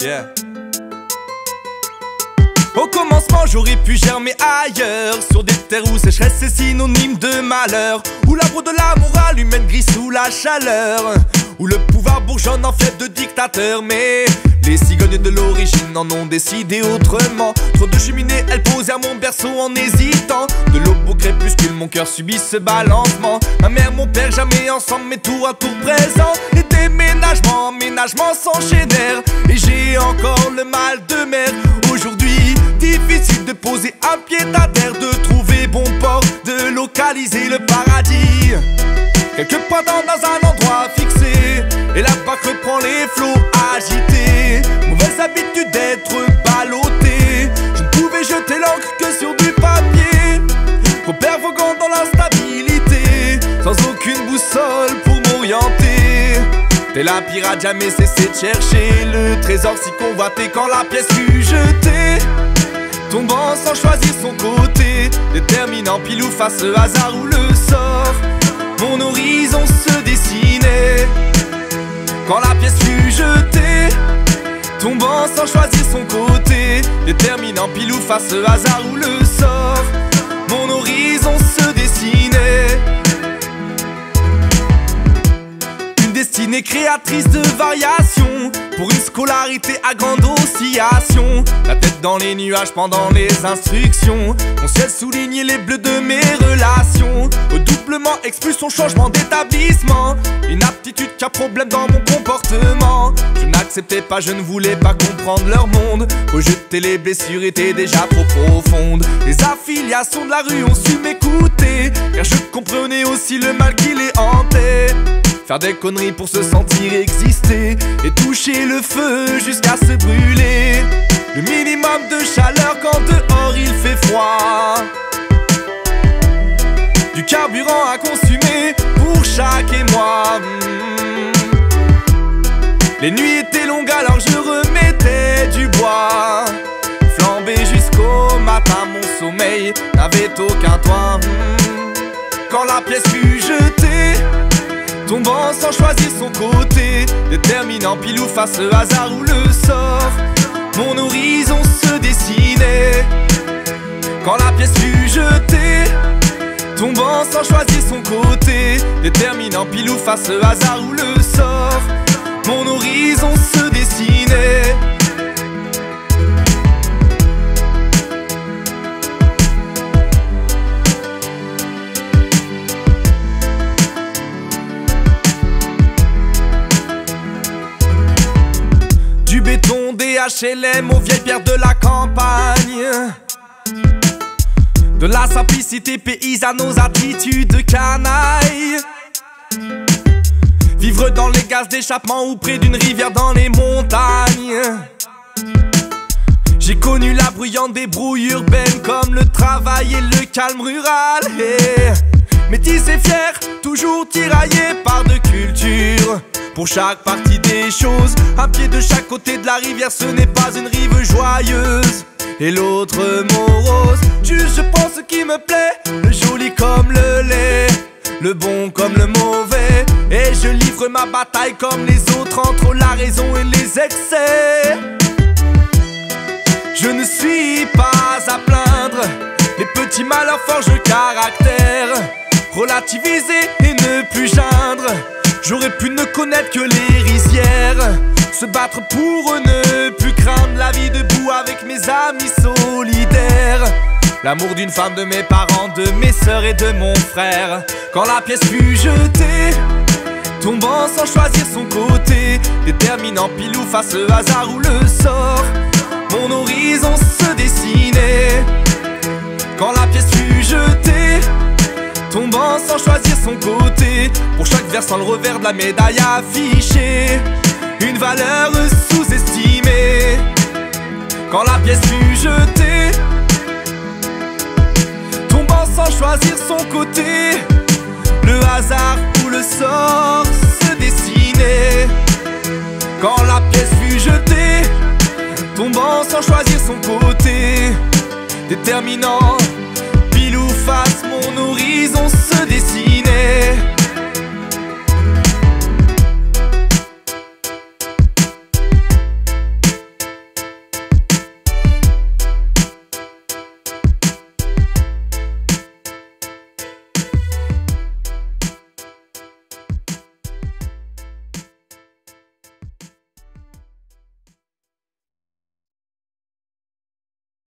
Yeah. Au commencement j'aurais pu germer ailleurs, sur des terres où sécheresse est synonyme de malheur, où l'arbre de la morale humaine grise sous la chaleur, où le pouvoir bourgeonne en fief de dictateur. Mais les cigognes de l'origine en ont décidé autrement. Trop de cheminées, elles posent à mon berceau en hésitant. De l'aube au crépuscule, mon cœur subit ce balancement. Ma mère, mon père, jamais ensemble, mais tour à tour présent. Et déménagements, ménagements s'enchaînèrent, et j'ai encore le mal de mer. Aujourd'hui, difficile de poser un pied à terre, de trouver bon port, de localiser le paradis. Quelques points dans un endroit fixé, et la barque reprend les flots agités. Mauvaise habitude d'être ballotté, je ne pouvais jeter l'encre que sur du papier. Repère voguant dans l'instabilité, sans aucune boussole pour m'orienter. T'es la pirate, jamais cessé de chercher le trésor si convoité quand la pièce fut jetée. Tombant sans choisir son côté, déterminant pile ou face, le hasard ou le sort. Mon horizon se dessinait quand la pièce fut jetée, tombant sans choisir son côté, déterminant pile ou face, le hasard ou le sort. Mon horizon se dessinait. Une destinée créatrice de variations, pour une scolarité à grande oscillation. La tête dans les nuages pendant les instructions, mon ciel soulignait les bleus de mes relations. Redoublement expulse son changement d'établissement, une aptitude qu'un problème dans mon comportement. Je n'acceptais pas, je ne voulais pas comprendre leur monde. Rejeter les blessures étaient déjà trop profondes. Les affiliations de la rue ont su m'écouter, car je comprenais aussi le mal qui les hantait. Faire des conneries pour se sentir exister, et toucher le feu jusqu'à se brûler. Le minimum de chaleur quand dehors il fait froid, du carburant à consumer pour chaque émoi. Les nuits étaient longues alors je remettais du bois, flambé jusqu'au matin. Mon sommeil n'avait aucun toit. Quand la pièce fut jetée, tombant sans choisir son côté, déterminant pile ou face, le hasard ou le sort. Mon horizon se dessinait quand la pièce fut jetée, tombant sans choisir son côté, déterminant pile ou face, le hasard ou le sort. Mon horizon se dessinait. Du béton des HLM aux vieilles pierres de la campagne, de la simplicité paysanne aux attitudes de canaille. Vivre dans les gaz d'échappement ou près d'une rivière dans les montagnes. J'ai connu la bruyante débrouille urbaine comme le travail et le calme rural. Métis et fier, toujours tiraillé par deux cultures. Pour chaque partie des choses, un pied de chaque côté de la rivière, ce n'est pas une rive joyeuse et l'autre morose. Juste je prends ce qui me plaît, le joli comme le laid, le bon comme le mauvais. Et je livre ma bataille comme les autres entre la raison et les excès. Je ne suis pas à plaindre, les petits malheurs forgent caractère. Relativiser et ne plus geindre, j'aurais pu ne connaître que les rizières. Se battre pour ne plus craindre la vie debout avec mes amis solidaires. L'amour d'une femme, de mes parents, de mes sœurs et de mon frère. Quand la pièce fut jetée, tombant sans choisir son côté, déterminant pile ou face, le hasard ou le sort. Mon horizon se dessinait quand la pièce fut jetée, tombant sans choisir son côté, pour chaque versant le revers de la médaille affichée, une valeur sous-estimée. Quand la pièce fut jetée, tombant sans choisir son côté, le hasard ou le sort se dessinait. Quand la pièce fut jetée, tombant sans choisir son côté, déterminant pile ou face, mon horizon.